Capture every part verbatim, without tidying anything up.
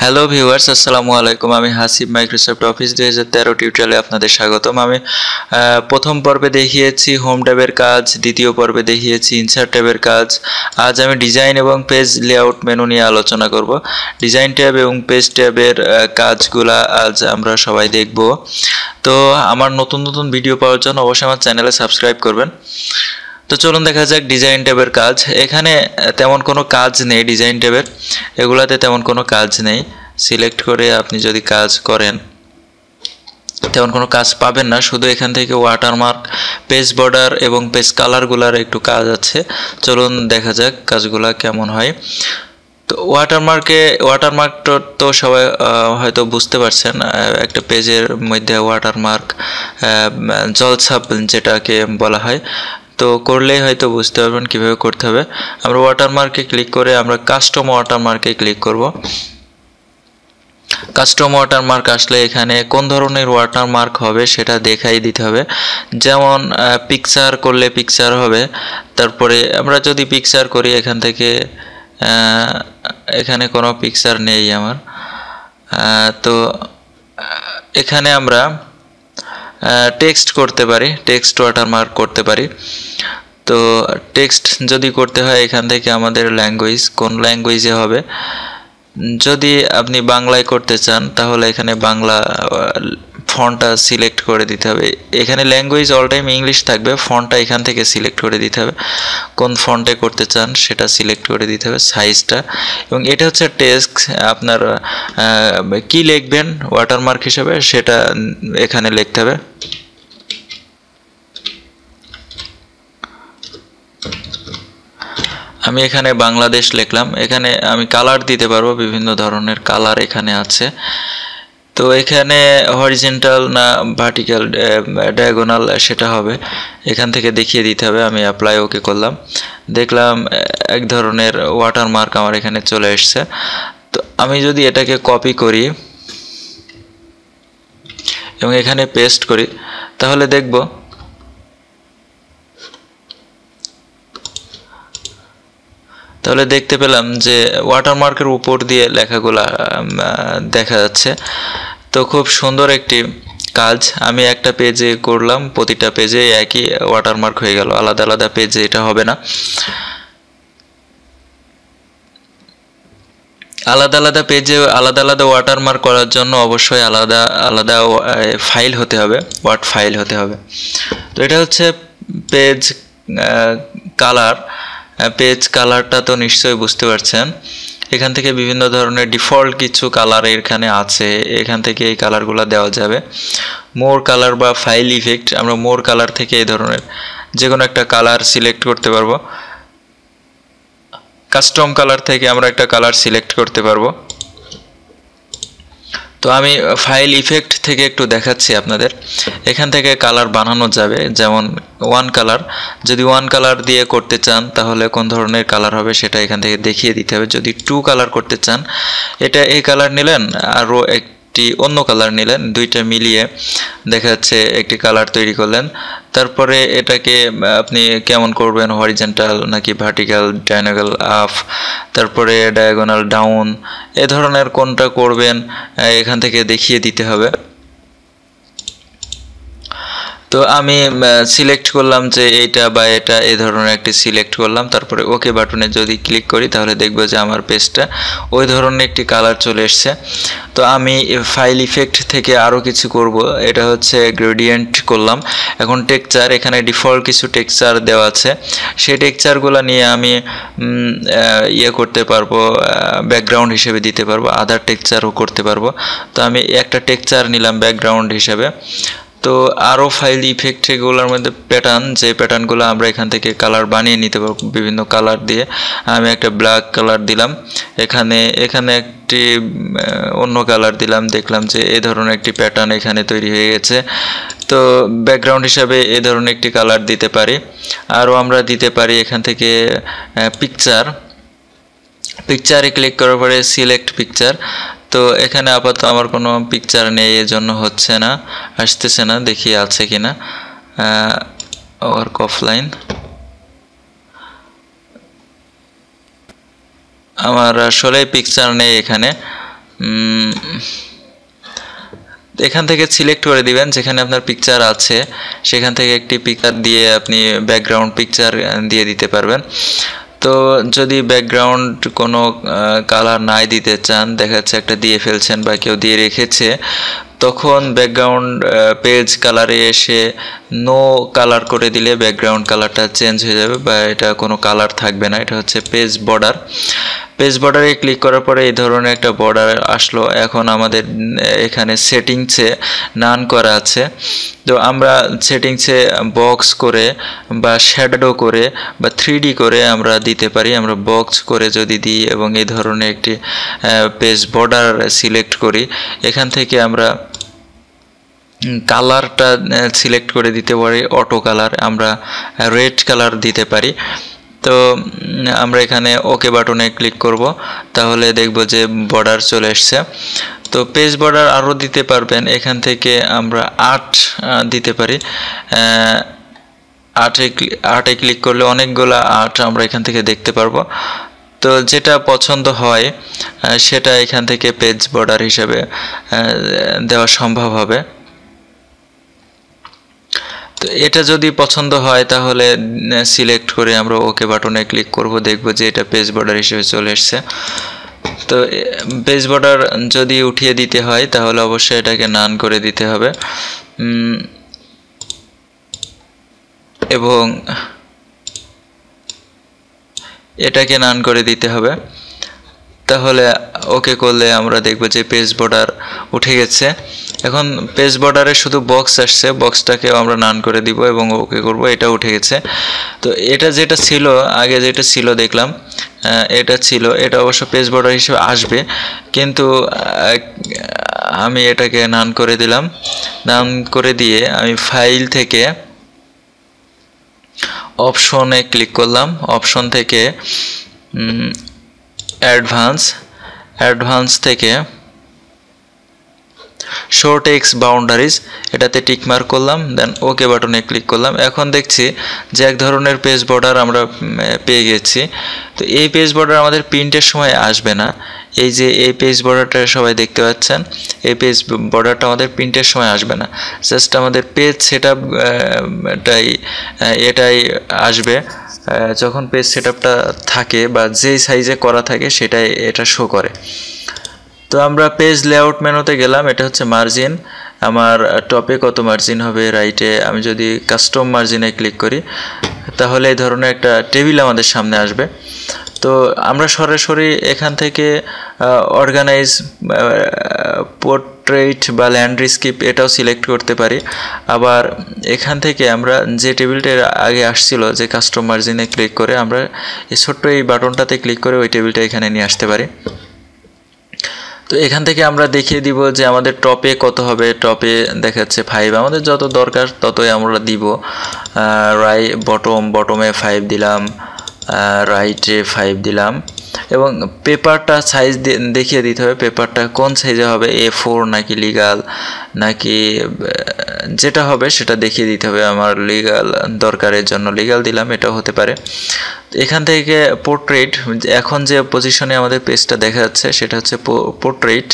Hello viewers, আসসালামু আলাইকুম। আমি হাসিব, মাইক্রোসফট অফিস দুই হাজার তেরো টিউটোরিয়ালে আপনাদের স্বাগতম। আমি প্রথম পর্বে দেখিয়েছি হোম ট্যাবের কাজ, দ্বিতীয় পর্বে দেখিয়েছি ইনসার্ট ট্যাবের কাজ। আজ আমি ডিজাইন এবং পেজ লেআউট মেনু নিয়ে আলোচনা করব। ডিজাইন ট্যাব এবং পেজ ট্যাবের কাজগুলা আজ আমরা সবাই দেখব। তো আমার নতুন নতুন ভিডিও পাওয়ার জন্য অবশ্যই আমার চ্যানেলে সাবস্ক্রাইব করবেন। তো চলুন দেখা যাক ডিজাইন ট্যাবের কাজ। এখানে তেমন কোনো কাজ নেই, ডিজাইন ট্যাবের এগুলাতে তেমন কোনো কাজ নেই। সিলেক্ট করে আপনি যদি কাজ করেন তেমন কোনো কাজ পাবেন না, শুধু এখান থেকে ওয়াটারমার্ক, পেজ বর্ডার এবং পেজ কালারগুলার একটু কাজ আছে। চলুন দেখা যাক কাজগুলা কেমন হয়। তো ওয়াটারমার্কে ওয়াটারমার্ক তো সবাই হয়তো বুঝতে পারছেন, একটা পেজের মধ্যে ওয়াটারমার্ক জলছাপ যেটাকে বলা হয়, তো করলেই হয়তো বুঝতে পারবেন কীভাবে করতে হবে। আমরা ওয়াটারমার্কে ক্লিক করে আমরা কাস্টম ওয়াটারমার্কে ক্লিক করব। কাস্টম ওয়াটারমার্ক আসলে এখানে কোন ধরনের ওয়াটারমার্ক হবে সেটা দেখাই দিতে হবে। যেমন পিকচার করলে পিকচার হবে, তারপরে আমরা যদি পিকচার করি এখান থেকে, এখানে কোনো পিকচার নেই আমার। তো এখানে আমরা টেক্সট করতে পারি, টেক্সট ওয়াটারমার্ক করতে পারি। তো টেক্সট যদি করতে হয় এখান থেকে আমাদের ল্যাঙ্গুয়েজ, কোন ল্যাঙ্গুয়েজে হবে, যদি আপনি বাংলায় করতে চান তাহলে এখানে বাংলা ফন্টটা সিলেক্ট করে দিতে হবে। এখানে ল্যাঙ্গুয়েজ অল টাইম ইংলিশ থাকবে, ফন্টটা এখান থেকে সিলেক্ট করে দিতে হবে। কোন ফন্টে করতে চান সেটা সিলেক্ট করে দিতে হবে, সাইজটা। এবং এটা হচ্ছে টেক্সট, আপনার কি লিখবেন ওয়াটারমার্ক হিসেবে সেটা এখানে লিখতে হবে। আমি এখানে বাংলাদেশ লিখলাম। এখানে আমি কালার দিতে পারবো, বিভিন্ন ধরনের কালার এখানে আছে। তো এখানে হরিজেন্টাল না ভার্টিক্যাল, ডায়াগোনাল সেটা হবে, এখান থেকে দেখিয়ে দিতে হবে। আমি অ্যাপ্লাই ওকে করলাম, দেখলাম এক ধরনের ওয়াটারমার্ক আমার এখানে চলে এসছে। তো আমি যদি এটাকে কপি করি এবং এখানে পেস্ট করি তাহলে দেখব তাহলে দেখতে পেলাম যে ওয়াটারমার্কের উপর দিয়ে লেখাগুলা দেখা যাচ্ছে। তো খুব সুন্দর একটি কাজ। আমি একটা পেজে করলাম, প্রতিটা পেজে একই ওয়াটারমার্ক হয়ে গেল, আলাদা আলাদা পেজে এটা হবে না। আলাদা আলাদা পেজে আলাদা আলাদা ওয়াটারমার্ক করার জন্য অবশ্যই আলাদা আলাদা ফাইল হতে হবে, ওয়ার্ড ফাইল হতে হবে। তো এটা হচ্ছে পেজ কালার। পেজ কালারটা তো নিশ্চয়ই বুঝতে পারছেন, এখান থেকে বিভিন্ন ধরনের ডিফল্ট কিছু কালার এখানে আছে, এখান থেকে এই কালারগুলো দেওয়া যাবে। মোর কালার বা ফাইল ইফেক্ট, আমরা মোর কালার থেকে এই ধরনের যে কোনো একটা কালার সিলেক্ট করতে পারবো। কাস্টম কালার থেকে আমরা একটা কালার সিলেক্ট করতে পারবো। তো আমি ফাইল ইফেক্ট থেকে একটু দেখাচ্ছি আপনাদের, এখান থেকে কালার বানানো যাবে। যেমন ওয়ান কালার, যদি ওয়ান কালার দিয়ে করতে চান তাহলে কোন ধরনের কালার হবে সেটা এখান থেকে দেখিয়ে দিতে হবে। যদি টু কালার করতে চান, এটা এই কালার নিলেন আরও একটি অন্য কালার নিলেন, দুইটা মিলিয়ে দেখা যাচ্ছে একটি কালার তৈরি করলেন। তারপরে এটাকে আপনি কেমন করবেন, হরিজেন্টাল নাকি ভার্টিক্যাল, ডায়াগোনাল আপ, তারপরে ডায়াগোনাল ডাউন, এ ধরনের কোনটা করবেন এখান থেকে দেখিয়ে দিতে হবে। তো আমি সিলেক্ট করলাম যে এইটা বা এটা, এই ধরনের একটি সিলেক্ট করলাম। তারপরে ওকে বাটনে যদি ক্লিক করি তাহলে দেখবো যে আমার পেজটা ওই ধরনের একটি কালার চলে এসছে। তো আমি ফাইল ইফেক্ট থেকে আরও কিছু করব, এটা হচ্ছে গ্রেডিয়েন্ট করলাম। এখন টেক্সচার, এখানে ডিফল্ট কিছু টেক্সচার দেওয়া আছে, সেই টেক্সচারগুলো নিয়ে আমি ইয়ে করতে পারবো, ব্যাকগ্রাউন্ড হিসেবে দিতে পারবো, আদার টেক্সচারও করতে পারবো। তো আমি একটা টেক্সচার নিলাম ব্যাকগ্রাউন্ড হিসেবে। তো আরও ফাইল ইফেক্ট এগুলোর মধ্যে প্যাটার্ন, যে প্যাটার্নগুলো আমরা এখান থেকে কালার বানিয়ে নিতে পারবো বিভিন্ন কালার দিয়ে। আমি একটা ব্ল্যাক কালার দিলাম, এখানে এখানে একটি অন্য কালার দিলাম, দেখলাম যে এ ধরনের একটি প্যাটার্ন এখানে তৈরি হয়ে গেছে। তো ব্যাকগ্রাউন্ড হিসাবে এ ধরনের একটি কালার দিতে পারি। আরও আমরা দিতে পারি এখান থেকে পিকচার, পিকচারে ক্লিক করার পরে সিলেক্ট পিকচার। তো এখানে আপাতত আমার কোনো পিকচার নেই, এর জন্য হচ্ছে না, আসতেছে না, দেখি আছে কিনা। ওয়ার্ক অফলাইন, আমার আসলে পিকচার নেই এখানে। এখান থেকে সিলেক্ট করে দিবেন যেখানে আপনার পিকচার আছে সেখান থেকে একটি পিকচার দিয়ে আপনি ব্যাকগ্রাউন্ড পিকচার দিয়ে দিতে পারবেন তো যদি ব্যাকগ্রাউন্ড কোনো কালার নাই দিতে চান দেখা যাচ্ছে একটা দিয়ে ফেলছেন বা কেউ দিয়ে রেখেছে তখন ব্যাকগ্রাউন্ড পেজ কালারে এসে নো কালার করে দিলে ব্যাকগ্রাউন্ড কালারটা চেঞ্জ হয়ে যাবে বা এটা কোনো কালার থাকবে না এটা হচ্ছে পেজ বর্ডার পেজ বর্ডারে ক্লিক করার পরে এই ধরনের একটা বর্ডার আসলো এখন আমাদের এখানে সেটিংসে নান করা আছে তো আমরা সেটিংসে বক্স করে বা শ্যাডো করে বা থ্রি ডি করে আমরা দিতে পারি আমরা বক্স করে যদি দিই এবং এই ধরনের একটি পেজ বর্ডার সিলেক্ট করি এখান থেকে আমরা কালারটা সিলেক্ট করে দিতে পারি অটো কালার আমরা রেড কালার দিতে পারি তো আমরা এখানে ওকে বাটনে ক্লিক করব তাহলে দেখব যে বর্ডার চলে আসছে তো পেজ বর্ডার আরো দিতে পারবেন এখান থেকে আমরা আট দিতে পারি আটে আটে ক্লিক করলে অনেকগুলা আট আমরা এখান থেকে দেখতে পারবো তো যেটা পছন্দ হয় সেটা এখান থেকে পেজ বর্ডার হিসেবে দেওয়া সম্ভব হবে তো এটা যদি পছন্দ হয় তাহলে সিলেক্ট করে আমরা ওকে বাটনে ক্লিক করব দেখব যে এটা পেজ বর্ডার হিসেবে চলে আসছে তো পেজ বর্ডার যদি উঠিয়ে দিতে হয় তাহলে অবশ্যই এটাকে নান করে দিতে হবে এবং এটাকে নান করে দিতে হবে তাহলে ওকে করলে আমরা দেখব যে পেজ বর্ডার উঠে গেছে এখন পেজ বর্ডারে শুধু বক্স আসছে বক্সটাকেও আমরা নান করে দিব এবং ওকে করব এটা উঠে গেছে তো এটা যেটা ছিল আগে যেটা ছিল দেখলাম এটা ছিল এটা অবশ্য পেজ বর্ডার হিসেবে আসবে কিন্তু আমি এটাকে নান করে দিলাম নান করে দিয়ে আমি ফাইল থেকে অপশনে ক্লিক করলাম অপশন থেকে অ্যাডভান্স অ্যাডভান্স থেকে শো টেক্সট বাউন্ডারিজ এটাতে টিক মার্ক করলাম দেন ওকে বাটনে ক্লিক করলাম এখন দেখছি যে এক ধরনের পেজ বর্ডার আমরা পেয়ে গেছি তো এই পেজ বর্ডার আমাদের প্রিন্টের সময় আসবে না এই যে এই পেজ বর্ডারটা সবাই দেখতে পাচ্ছেন এই পেজ বর্ডারটা আমাদের প্রিন্টের সময় আসবে না জাস্ট আমাদের পেজ সেটআপটাই এটাই আসবে যখন পেজ সেটআপটা থাকে বা যেই সাইজে করা থাকে সেটাই এটা শো করে তো আমরা পেজ লেআউট মেনুতে গেলাম এটা হচ্ছে মার্জিন আমার টপে কত মার্জিন হবে রাইটে আমি যদি কাস্টম মার্জিনে ক্লিক করি তাহলে এই ধরনের একটা টেবিল আমাদের সামনে আসবে তো আমরা সরাসরি এখান থেকে অর্গানাইজ পোর্ট্রেট বা ল্যান্ডস্কেপ এটাও সিলেক্ট করতে পারি আবার এখান থেকে আমরা যে টেবিলটার আগে আসছিল যে কাস্টম মার্জিনে ক্লিক করে আমরা এই ছোট্ট এই বাটনটাতে ক্লিক করে ওই টেবিলটা এখানে নিয়ে আসতে পারি তো এখান থেকে আমরা দেখিয়ে দিব যে আমাদের টপে কত হবে টপে দেখাচ্ছে ফাইভ আমাদের যত দরকার ততই আমরা দিব রাই বটম বটমে ফাইভ দিলাম রাইটে ফাইভ দিলাম এবং পেপারটা সাইজ দেখিয়ে দিতে হবে পেপারটা কোন সাইজে হবে এ ফোর নাকি লিগাল নাকি যেটা হবে সেটা দেখিয়ে দিতে হবে আমার লিগাল দরকারের জন্য লিগাল দিলাম এটাও হতে পারে এখান থেকে পোর্ট্রেট এখন যে পজিশনে আমাদের পেজটা দেখা যাচ্ছে সেটা হচ্ছে পোর্ট্রেট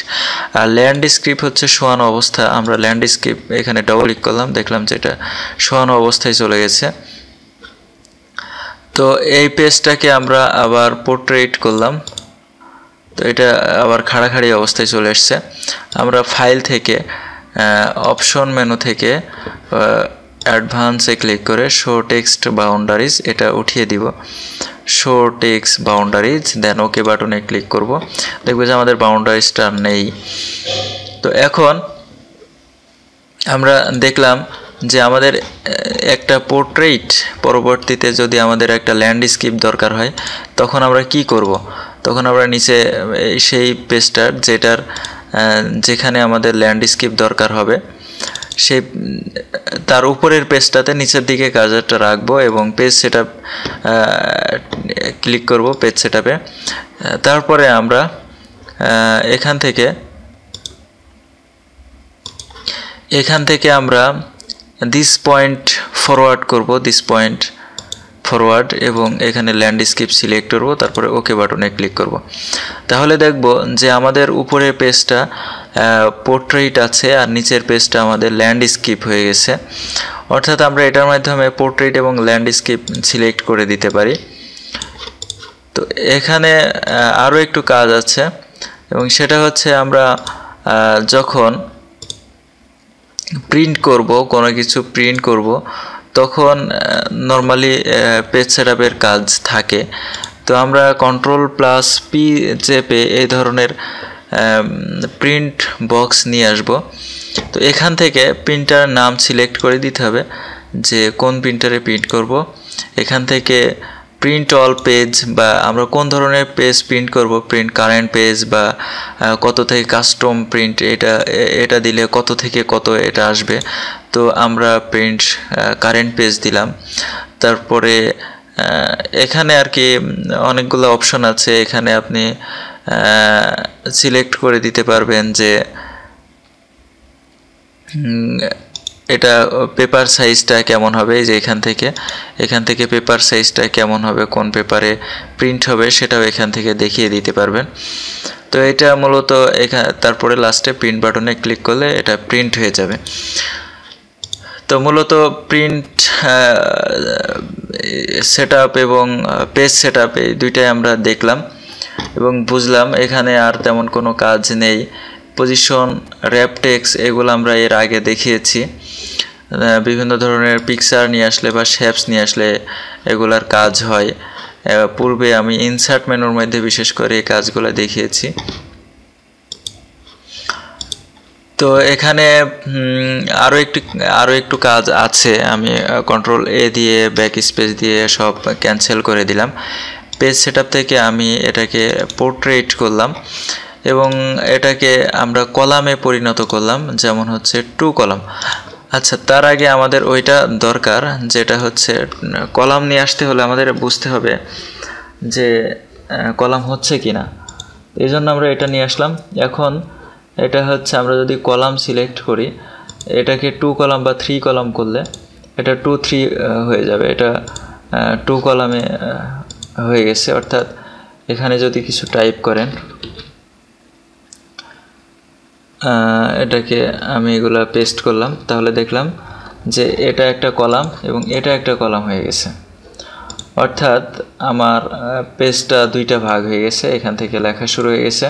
আর ল্যান্ডস্কেপ হচ্ছে শোয়ানো অবস্থা আমরা ল্যান্ডস্কেপ এখানে ডবল ক্লিক করলাম দেখলাম যে এটা শোয়ানো অবস্থায় চলে গেছে তো এই পেজটাকে আমরা আবার পোর্ট্রেট করলাম তো এটা আবার খাড়াখাড়ি অবস্থায় চলে আসছে আমরা ফাইল থেকে অপশন মেনু থেকে অ্যাডভান্সে ক্লিক করে শো টেক্সট বাউন্ডারিজ এটা উঠিয়ে দিব show text boundaries then okay বাটনে ক্লিক করব দেখব যে আমাদের বাউন্ডারিজটা নেই তো এখন আমরা দেখলাম যে আমাদের একটা পোর্ট্রেট পরবর্তীতে যদি আমাদের একটা ল্যান্ডস্কেপ দরকার হয় তখন আমরা কি করব তখন আমরা নিচে সেই পেজটার যেটার যেখানে আমাদের ল্যান্ডস্কেপ দরকার হবে সেই তার উপরের পেজটাতে নিচের দিকে কার্সারটা রাখবো এবং পেজ সেটআপ ক্লিক করব পেজ সেটআপে তারপরে আমরা এখান থেকে এখান থেকে আমরা দিস পয়েন্ট ফরওয়ার্ড করব দিস পয়েন্ট ফরওয়ার্ড এবং এখানে ল্যান্ডস্কেপ সিলেক্ট করব তারপরে ওকে বাটনে ক্লিক করব তাহলে দেখব যে আমাদের উপরের পেজটা পোর্ট্রেট আছে আর নিচের পেজটা আমাদের ল্যান্ডস্কেপ হয়ে গেছে অর্থাৎ আমরা এটার মাধ্যমে পোর্ট্রেট এবং ল্যান্ডস্কেপ সিলেক্ট করে দিতে পারি তো এখানে আরো একটু কাজ আছে এবং সেটা হচ্ছে আমরা যখন প্রিন্ট করব কোনো কিছু প্রিন্ট করব তখন নরমালি পেজ সেটআপের কাজ থাকে তো আমরা কন্ট্রোল প্লাস পি চেপে এই ধরনের প্রিন্ট বক্স নিয়ে আসব তো এখান থেকে প্রিন্টার নাম সিলেক্ট করে দিতে হবে যে কোন প্রিন্টারে প্রিন্ট করব এখান থেকে প্রিন্ট অল পেজ বা আমরা কোন ধরনের পেজ প্রিন্ট করব প্রিন্ট কারেন্ট পেজ বা কত থেকে কাস্টম প্রিন্ট এটা এটা দিলে কত থেকে কত এটা আসবে তো আমরা প্রিন্ট কারেন্ট পেজ দিলাম তারপরে এখানে আর কি অনেকগুলো অপশন আছে এখানে আপনি সিলেক্ট করে দিতে পারবেন যে এটা পেপার সাইজটা কেমন হবে এই যে এখান থেকে এখান থেকে পেপার সাইজটা কেমন হবে কোন পেপারে প্রিন্ট হবে সেটাও এখান থেকে দেখিয়ে দিতে পারবেন তো এটা মূলত এখানে তারপরে লাস্টে প্রিন্ট বাটনে ক্লিক করলে এটা প্রিন্ট হয়ে যাবে তো মূলত প্রিন্ট সেটআপ এবং পেজ সেটআপ এই দুইটাই আমরা দেখলাম এবং বুঝলাম এখানে আর তেমন কোনো কাজ নেই পজিশন র‍্যাপ টেক্সট এগুলো আমরা এর আগে দেখিয়েছি বিভিন্ন ধরনের পিকচার নিয়ে আসলে বা শেপস নিয়ে আসলে এগুলার কাজ হয় পূর্বে আমি ইনসার্ট মেনুর মধ্যে বিশেষ করে এই কাজগুলো দেখিয়েছি তো এখানে আরো একটু আরো একটু কাজ আছে আমি কন্ট্রোল এ দিয়ে ব্যাক স্পেস দিয়ে সব ক্যান্সেল করে দিলাম পেজ সেটআপ থেকে আমি এটাকে পোর্ট্রেট করলাম এবং এটাকে আমরা কলামে পরিণত করলাম যেমন হচ্ছে টু কলাম আচ্ছা তার আগে আমাদের ওইটা দরকার যেটা হচ্ছে কলাম নিয়ে আসতে হলে আমাদের বুঝতে হবে যে কলাম হচ্ছে কিনা এই জন্য আমরা এটা নিয়ে আসলাম এখন এটা হচ্ছে আমরা যদি কলাম সিলেক্ট করি এটাকে টু কলাম বা থ্রি কলাম করলে এটা টু থ্রি হয়ে যাবে এটা টু কলামে হয়ে গেছে অর্থাৎ এখানে যদি কিছু টাইপ করেন এটাকে আমি এগুলা পেস্ট করলাম তাহলে দেখলাম যে এটা একটা কলাম এবং এটা একটা কলাম হয়ে গেছে অর্থাৎ আমার পেজটা দুইটা ভাগ হয়ে গেছে এখান থেকে লেখা শুরু হয়ে গেছে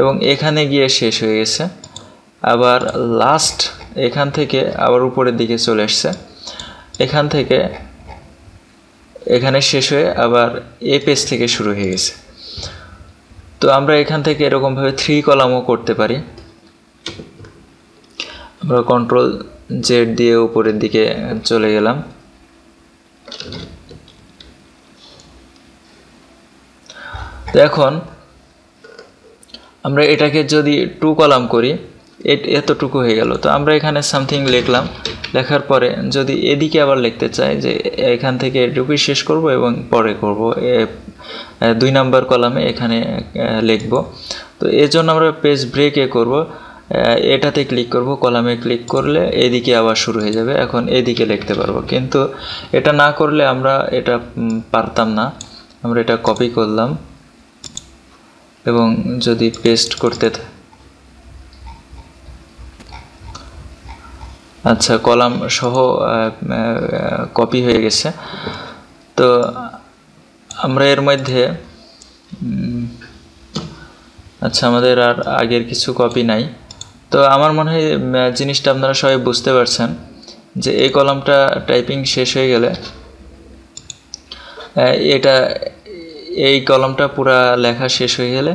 এবং এখানে গিয়ে শেষ হয়ে গেছে আবার লাস্ট এখান থেকে আবার উপরের দিকে চলে আসছে এখান থেকে এখানে শেষ হয়ে আবার এ পেজ থেকে শুরু হয়ে গেছে তো আমরা এখান থেকে এরকমভাবে থ্রি কলামও করতে পারি আমরা কন্ট্রোল জেড দিয়ে উপরের দিকে চলে গেলাম তো এখন আমরা এটাকে যদি টু কলাম করি এতটুকু হয়ে গেল তো আমরা এখানে সামথিং লিখলাম লেখার পরে যদি এদিকে আবার লিখতে চাই যে এখান থেকে এটুকুই শেষ করব এবং পরে করব দুই নাম্বার কলামে এখানে লিখব তো এর জন্য আমরা পেজ ব্রেকে করব এটাতে ক্লিক করব কলামে ক্লিক করলে এদিকে আবার শুরু হয়ে যাবে এখন এদিকে লিখতে পারবো কিন্তু এটা না করলে আমরা এটা পারতাম না আমরা এটা কপি করলাম এবং যদি পেস্ট করতে আচ্ছা কলাম সহ কপি হয়ে গেছে তো আমরা এর মধ্যে আচ্ছা আমাদের আর আগের কিছু কপি নাই তো আমার মনে হয় জিনিসটা আপনারা সবাই বুঝতে পারছেন যে এই কলামটা টাইপিং শেষ হয়ে গেলে এটা এই কলামটা পুরা লেখা শেষ হয়ে গেলে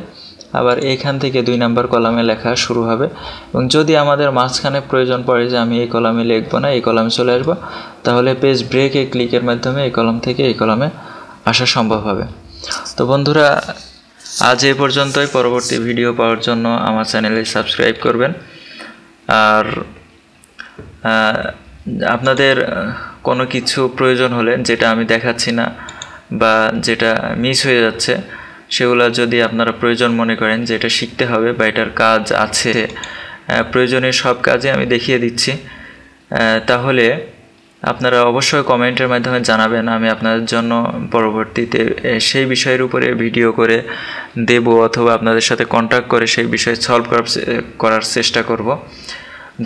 আবার এখান থেকে দুই নাম্বার কলামে লেখা শুরু হবে এবং যদি আমাদের মাঝখানে প্রয়োজন পড়ে যে আমি এই কলামে লিখব না এই কলামে চলে আসব তাহলে পেজ ব্রেকে ক্লিকের মাধ্যমে এই কলাম থেকে এই কলামে আসা সম্ভব হবে তো বন্ধুরা আজ এই পর্যন্তই পরবর্তী ভিডিও পাওয়ার জন্য আমার চ্যানেলে সাবস্ক্রাইব করবেন আর আপনাদের কোনো কিছু প্রয়োজন হলে যেটা আমি দেখাচ্ছি না বা যেটা মিস হয়ে যাচ্ছে সেগুলো যদি আপনারা প্রয়োজন মনে করেন যে এটা শিখতে হবে বা এটার কাজ আছে প্রয়োজনীয় সব কাজে আমি দেখিয়ে দিচ্ছি তাহলে আপনারা অবশ্যই কমেন্টের মাধ্যমে জানাবেন, আমি আপনাদের জন্য পরবর্তীতে সেই বিষয়ের উপরে ভিডিও করে দেব অথবা আপনাদের সাথে কন্টাক্ট করে সেই বিষয় সলভ করার চেষ্টা করব।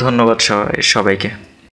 ধন্যবাদ সবাইকে।